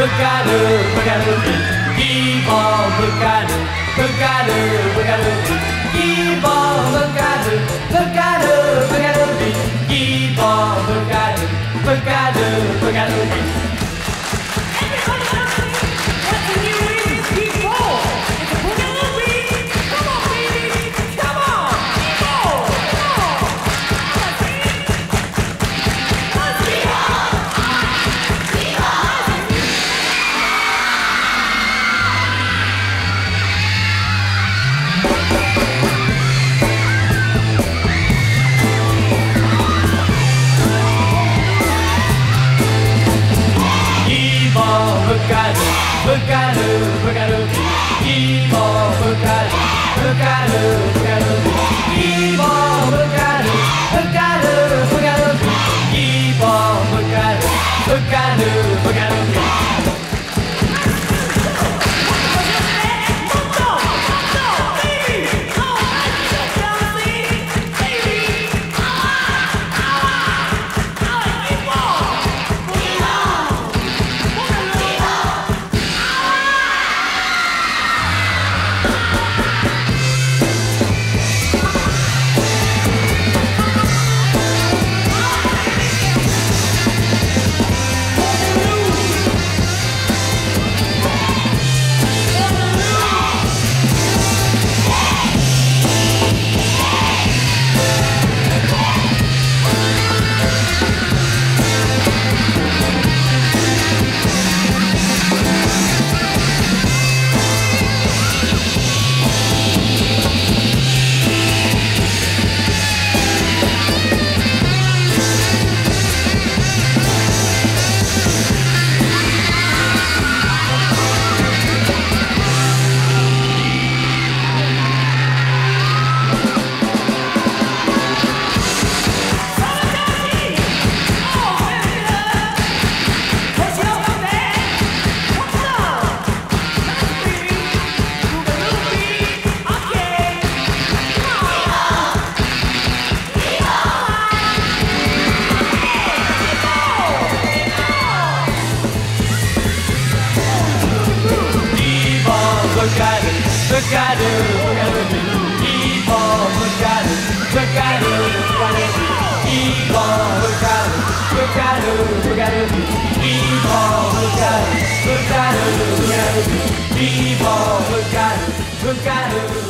Buckaroo. Buckaroo, Buckaroo, Buckaroo.